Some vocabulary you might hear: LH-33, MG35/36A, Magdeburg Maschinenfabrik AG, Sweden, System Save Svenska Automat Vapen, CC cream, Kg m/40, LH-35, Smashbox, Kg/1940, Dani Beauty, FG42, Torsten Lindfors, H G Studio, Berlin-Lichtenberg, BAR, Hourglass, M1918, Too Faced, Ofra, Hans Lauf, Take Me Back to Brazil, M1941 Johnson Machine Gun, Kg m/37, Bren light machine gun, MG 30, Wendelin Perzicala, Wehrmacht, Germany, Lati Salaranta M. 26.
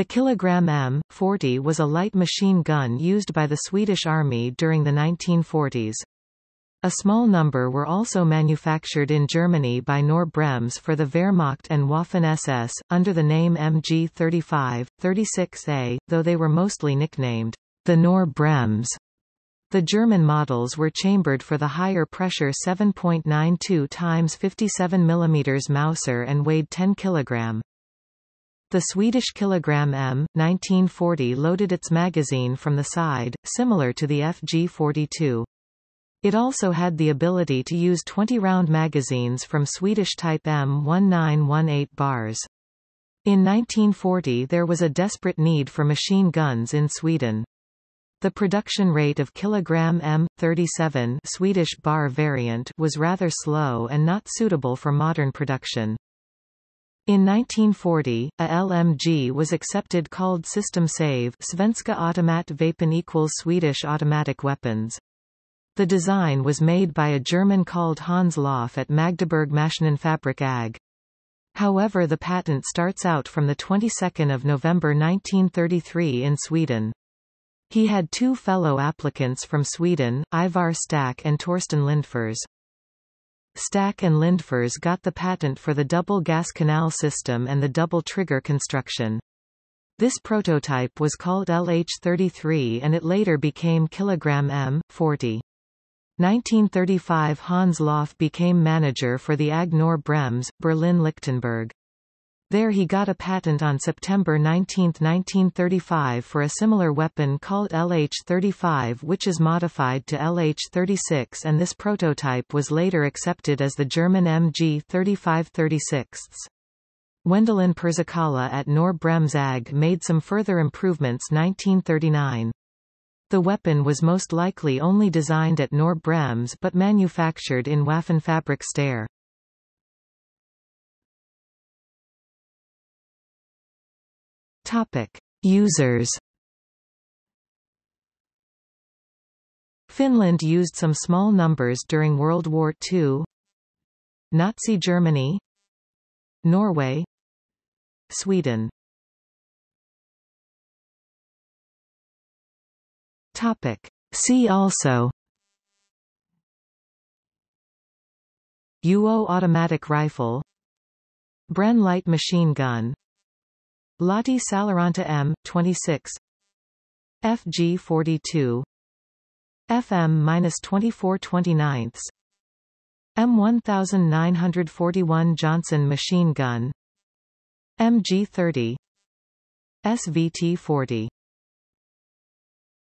The Kg m. 40 was a light machine gun used by the Swedish Army during the 1940s. A small number were also manufactured in Germany by Knorr-Bremse for the Wehrmacht and Waffen-SS, under the name MG 35, 36A, though they were mostly nicknamed the Knorr-Bremse. The German models were chambered for the higher pressure 7.92×57mm Mauser and weighed 10 kg. The Swedish Kg m. 1940 loaded its magazine from the side, similar to the FG42. It also had the ability to use 20-round magazines from Swedish type M1918 bars. In 1940 there was a desperate need for machine guns in Sweden. The production rate of Kg m. 37 Swedish BAR variant was rather slow and not suitable for modern production. In 1940, a LMG was accepted called System Save Svenska Automat Vapen = Swedish automatic weapons. The design was made by a German called Hans Lauf at Magdeburg Maschinenfabrik AG. However, the patent starts out from the 22nd of November 1933 in Sweden. He had two fellow applicants from Sweden, Ivar Stack and Torsten Lindfors. Stack and Lindfors got the patent for the double gas canal system and the double trigger construction. This prototype was called LH-33 and it later became Kg m. 40. 1935 Hans Lauf became manager for the AG Knorr-Bremse, Berlin-Lichtenberg. There he got a patent on September 19, 1935 for a similar weapon called LH-35, which is modified to LH-36, and this prototype was later accepted as the German MG 35/36. Wendelin Perzicala at Knorr-Bremse AG made some further improvements 1939. The weapon was most likely only designed at Knorr-Bremse but manufactured in Waffenfabrik Steyr. Topic: Users. Finland used some small numbers during World War II. Nazi Germany, Norway, Sweden. Topic: See also. UO automatic rifle, Bren light machine gun, Lati Salaranta M. 26, FG42, FM-2429, M1941 Johnson Machine Gun, MG 30, SVT 40.